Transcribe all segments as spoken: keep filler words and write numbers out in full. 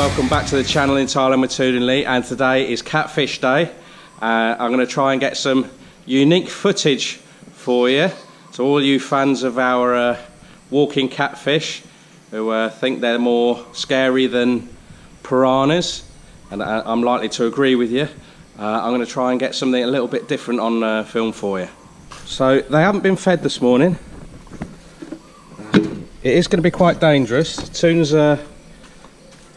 Welcome back to the channel in Thailand with Toon and Lee, and today is Catfish Day. Uh, I'm going to try and get some unique footage for you. To all you fans of our uh, walking catfish who uh, think they're more scary than piranhas, and uh, I'm likely to agree with you, uh, I'm going to try and get something a little bit different on uh, film for you. So they haven't been fed this morning. It is going to be quite dangerous. Toon's uh,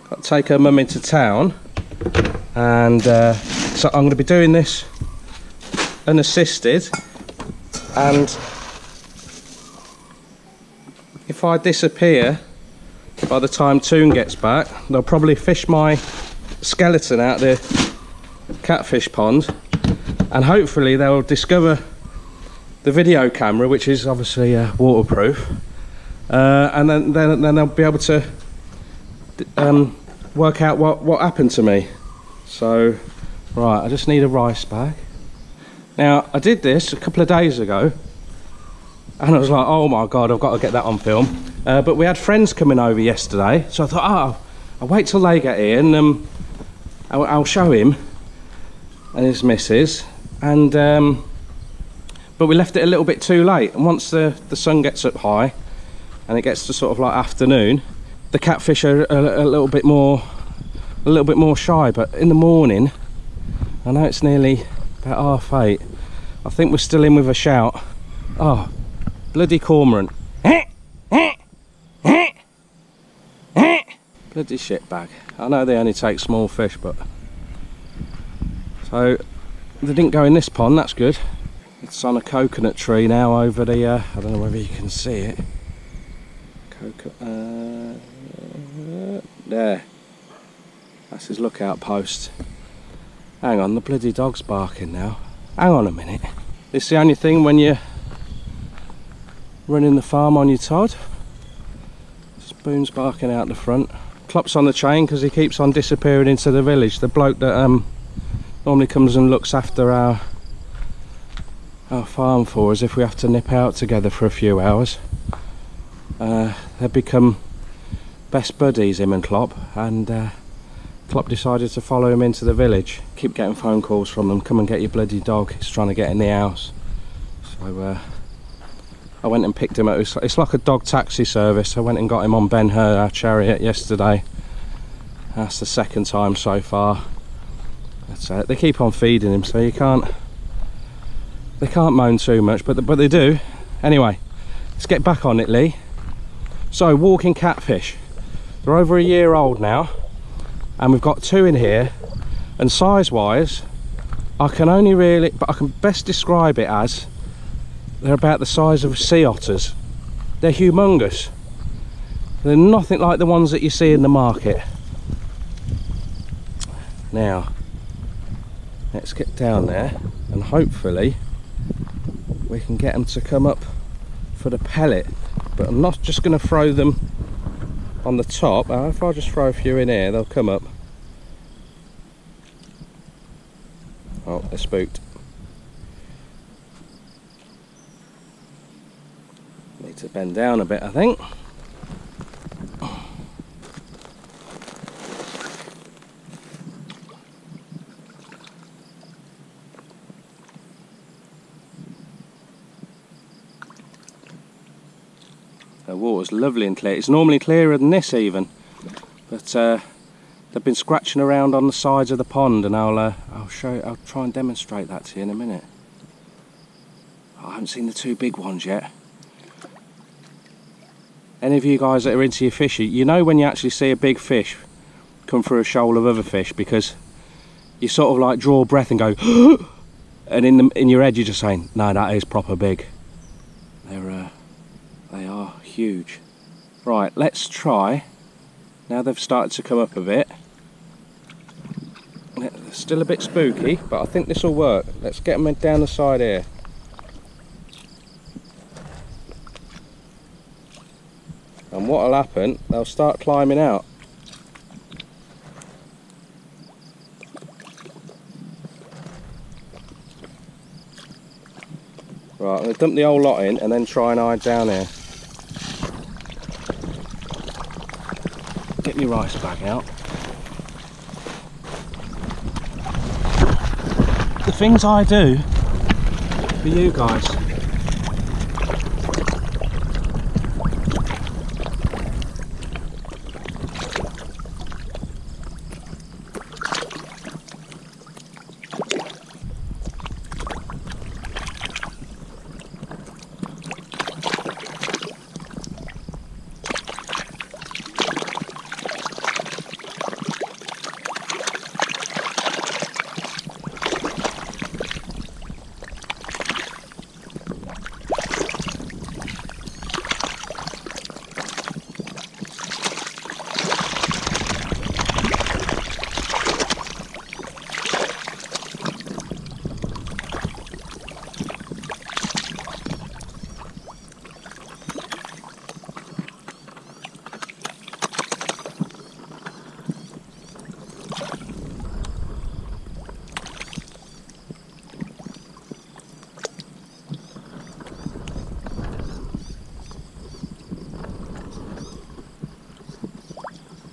got to take her mum into town, and uh, so I'm going to be doing this unassisted, and if I disappear by the time Toon gets back, they'll probably fish my skeleton out of the catfish pond, and hopefully they'll discover the video camera, which is obviously uh, waterproof. Uh, and then, then, then they'll be able to um, work out what, what happened to me. So, right, I just need a rice bag. Now, I did this a couple of days ago, and I was like, oh my God, I've got to get that on film. Uh, but we had friends coming over yesterday, so I thought, oh, I'll wait till they get here, and um, I'll, I'll show him and his missus. And, um, but we left it a little bit too late, and once the, the sun gets up high, and it gets to sort of like afternoon, the catfish are a, a little bit more a little bit more shy. But in the morning, I know it's nearly about half eight, I think we're still in with a shout. Oh, bloody cormorant. Bloody shit bag. I know they only take small fish, but so they didn't go in this pond. That's good. It's on a coconut tree now over the uh, I don't know whether you can see it. Uh, there, that's his lookout post. Hang on, the bloody dog's barking now. Hang on a minute. It's the only thing when you're running the farm on your Todd. Spoon's barking out the front. Klopp's on the chain because he keeps on disappearing into the village. The bloke that um, normally comes and looks after our our farm for us if we have to nip out together for a few hours. Uh, they've become best buddies, him and Klopp, and uh, Klopp decided to follow him into the village. Keep getting phone calls from them, come and get your bloody dog, he's trying to get in the house. So uh, I went and picked him up. It's like a dog taxi service. I went and got him on Ben-Hur, our chariot, yesterday. That's the second time so far. That's it. They keep on feeding him, so you can't they can't moan too much, but, but they do. Anyway, let's get back on it, Lee. So, walking catfish, they're over a year old now, and we've got two in here, and size wise I can only really, but I can best describe it as they're about the size of sea otters. They're humongous. They're nothing like the ones that you see in the market. Now let's get down there, and hopefully we can get them to come up for the pellet. But I'm not just going to throw them on the top. Uh, if I just throw a few in here, they'll come up. Oh, they're spooked. Need to bend down a bit, I think. The water's lovely and clear. It's normally clearer than this even, but uh, they've been scratching around on the sides of the pond, and I'll uh, I'll show I'll try and demonstrate that to you in a minute. Oh, I haven't seen the two big ones yet. Any of you guys that are into your fishing, you know when you actually see a big fish come through a shoal of other fish, because you sort of like draw breath and go, and in the, in your head you're just saying, no, that is proper big. They're uh, they are huge. Right, let's try. Now they've started to come up a bit. They're still a bit spooky, but I think this will work. Let's get them down the side here. And what will happen, they'll start climbing out. Right, I'm going to dump the whole lot in and then try and hide down here. Get my rice bag out. things I do for you guys.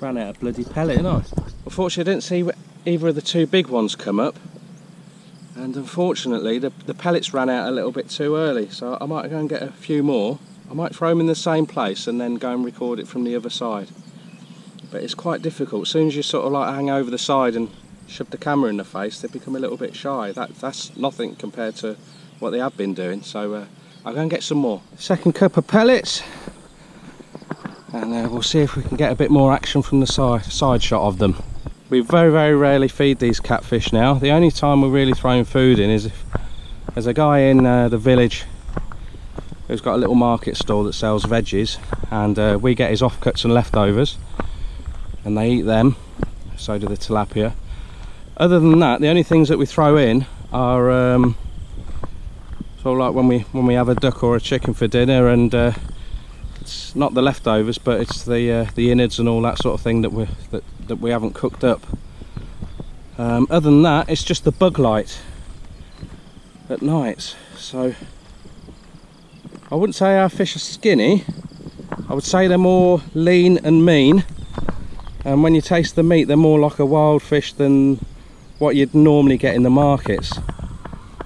Ran out of bloody pellet, didn't I? Unfortunately, I didn't see either of the two big ones come up, and unfortunately the, the pellets ran out a little bit too early, so I might go and get a few more. I might throw them in the same place and then go and record it from the other side, but it's quite difficult. As soon as you sort of like hang over the side and shove the camera in the face, they become a little bit shy. That, that's nothing compared to what they have been doing, so uh, I'll go and get some more. Second cup of pellets. And uh, we'll see if we can get a bit more action from the side, side shot of them. We very, very rarely feed these catfish now. The only time we're really throwing food in is if there's a guy in uh, the village who's got a little market stall that sells veggies, and uh, we get his offcuts and leftovers, and they eat them, so do the tilapia. Other than that, the only things that we throw in are um, sort of like when we, when we have a duck or a chicken for dinner, and uh, it's not the leftovers, but it's the uh, the innards and all that sort of thing that we that, that we haven't cooked up. Um, other than that, it's just the bug light at night. So I wouldn't say our fish are skinny. I would say they're more lean and mean. And when you taste the meat, they're more like a wild fish than what you'd normally get in the markets.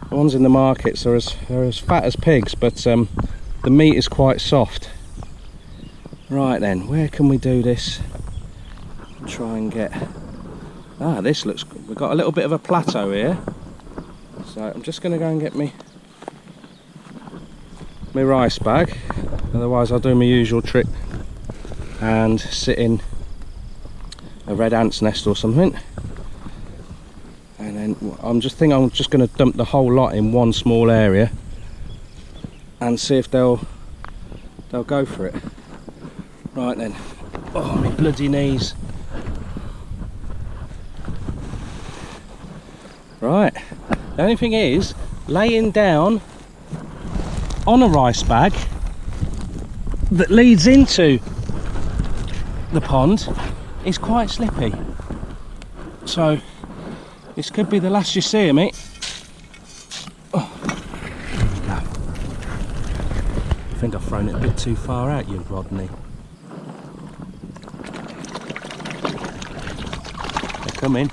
The ones in the markets are as are as fat as pigs, but um, the meat is quite soft. Right then, where can we do this? Try and get... Ah, this looks good. We've got a little bit of a plateau here. So I'm just going to go and get me... my rice bag. Otherwise I'll do my usual trick and sit in a red ant's nest or something. And then I'm just thinking I'm just going to dump the whole lot in one small area and see if they'll they'll go for it. Right then, oh my bloody knees. Right, the only thing is, laying down on a rice bag that leads into the pond is quite slippy. So, this could be the last you see of me. Oh. No. I think I've thrown it a bit too far out, you Rodney. Come in.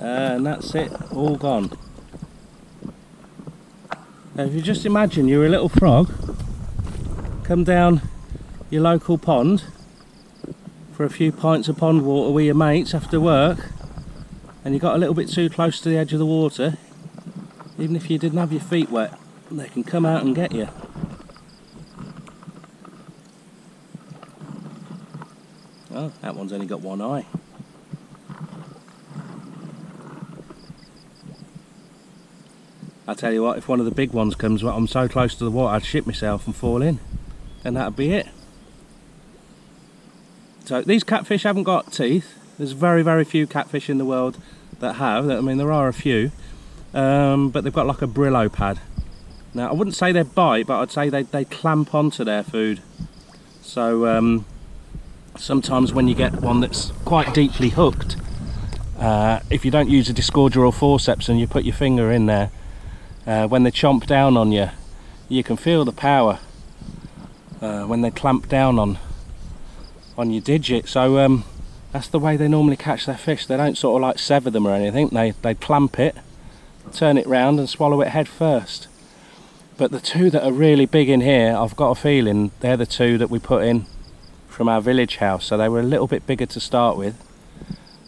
And that's it, all gone. Now if you just imagine you're a little frog, come down your local pond for a few pints of pond water with your mates after work, and you got a little bit too close to the edge of the water, even if you didn't have your feet wet, they can come out and get you. Oh, that one's only got one eye. I tell you what, if one of the big ones comes, well, I'm so close to the water I'd shit myself and fall in, and that'd be it. So these catfish haven't got teeth. There's very, very few catfish in the world that have. I mean, there are a few, um, but they've got like a Brillo pad. Now, I wouldn't say they bite, but I'd say they, they clamp onto their food. So um, sometimes when you get one that's quite deeply hooked, uh, if you don't use a disgorger or forceps and you put your finger in there, uh, when they chomp down on you, you can feel the power uh, when they clamp down on on your digit. So um, that's the way they normally catch their fish. They don't sort of like sever them or anything. They, they clamp it, turn it round and swallow it head first. But the two that are really big in here, I've got a feeling they're the two that we put in from our village house. So they were a little bit bigger to start with,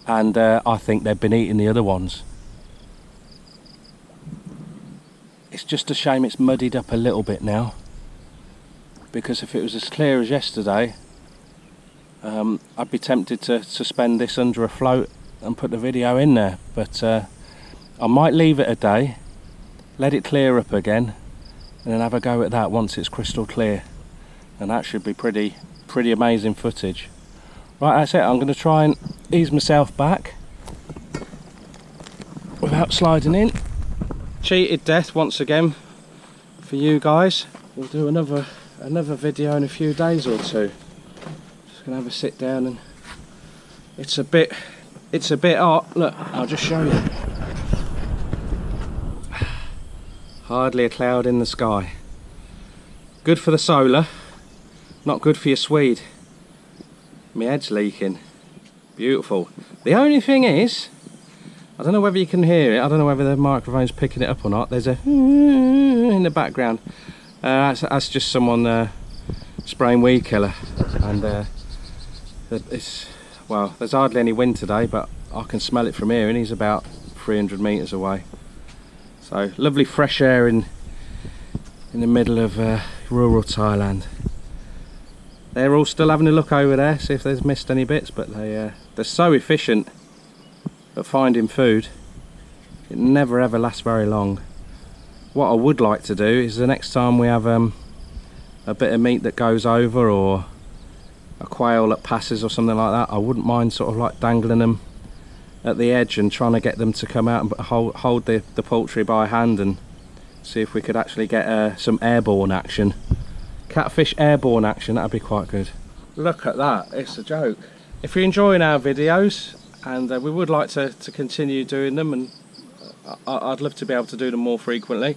and uh, I think they've been eating the other ones. It's just a shame it's muddied up a little bit now, because if it was as clear as yesterday, um, I'd be tempted to suspend this under a float and put the video in there. But uh, I might leave it a day, let it clear up again, and then have a go at that once it's crystal clear, and that should be pretty pretty amazing footage. Right, that's it. I'm going to try and ease myself back without sliding in. Cheated death once again for you guys. We'll do another another video in a few days or two. Just going to have a sit down, and it's a bit it's a bit hot. Look, I'll just show you. Hardly a cloud in the sky. Good for the solar, not good for your swede. My head's leaking. Beautiful. The only thing is, I don't know whether you can hear it, I don't know whether the microphone's picking it up or not, there's a in the background. Uh, that's, that's just someone uh, spraying weed killer. And uh, it's, well, there's hardly any wind today, but I can smell it from here, and he's about three hundred metres away. So lovely fresh air in in the middle of uh, rural Thailand. They're all still having a look over there, see if they've missed any bits, but they uh, they're so efficient at finding food. It never ever lasts very long. What I would like to do is the next time we have um, a bit of meat that goes over, or a quail that passes or something like that, I wouldn't mind sort of like dangling them at the edge and trying to get them to come out and hold, hold the, the poultry by hand, and see if we could actually get uh, some airborne action. Catfish airborne action, that'd be quite good. Look at that, it's a joke. If you're enjoying our videos, and uh, we would like to, to continue doing them, and I, I'd love to be able to do them more frequently.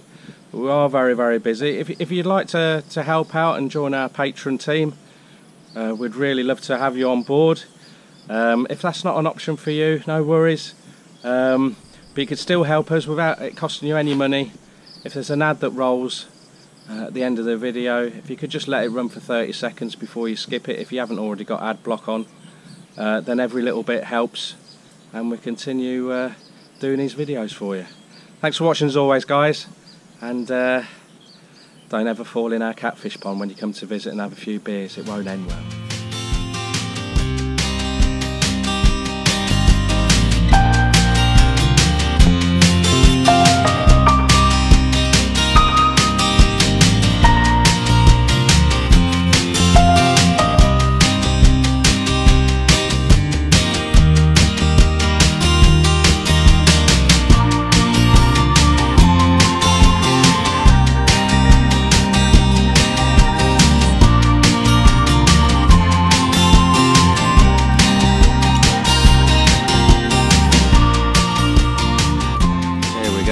We are very, very busy. If, if you'd like to, to help out and join our Patreon team, uh, we'd really love to have you on board. Um, if that's not an option for you, no worries, um, but you could still help us without it costing you any money. If there's an ad that rolls uh, at the end of the video, if you could just let it run for thirty seconds before you skip it, if you haven't already got ad block on, uh, then every little bit helps, and we continue uh, doing these videos for you. Thanks for watching as always, guys, and uh, don't ever fall in our catfish pond when you come to visit and have a few beers. It won't end well.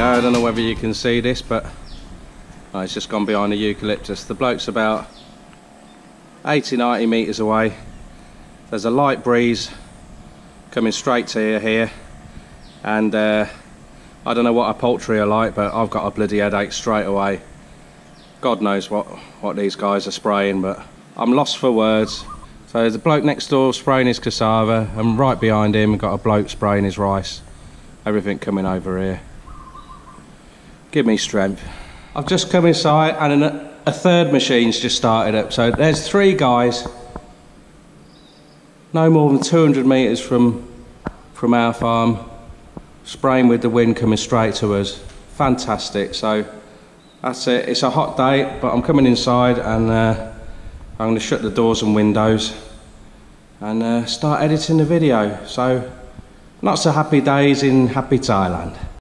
I don't know whether you can see this, but oh, it's just gone behind the eucalyptus. The bloke's about eighty ninety metres away. There's a light breeze coming straight to here, here. and uh, I don't know what our poultry are like, but I've got a bloody headache straight away. God knows what, what these guys are spraying, but I'm lost for words. So there's a bloke next door spraying his cassava, and right behind him we've got a bloke spraying his rice. Everything coming over here. Give me strength. I've just come inside, and an, a third machine's just started up. So there's three guys, no more than two hundred metres from, from our farm, spraying with the wind coming straight to us. fantastic. So that's it. It's a hot day, but I'm coming inside and uh, I'm going to shut the doors and windows and uh, start editing the video. So, lots of happy days in happy Thailand.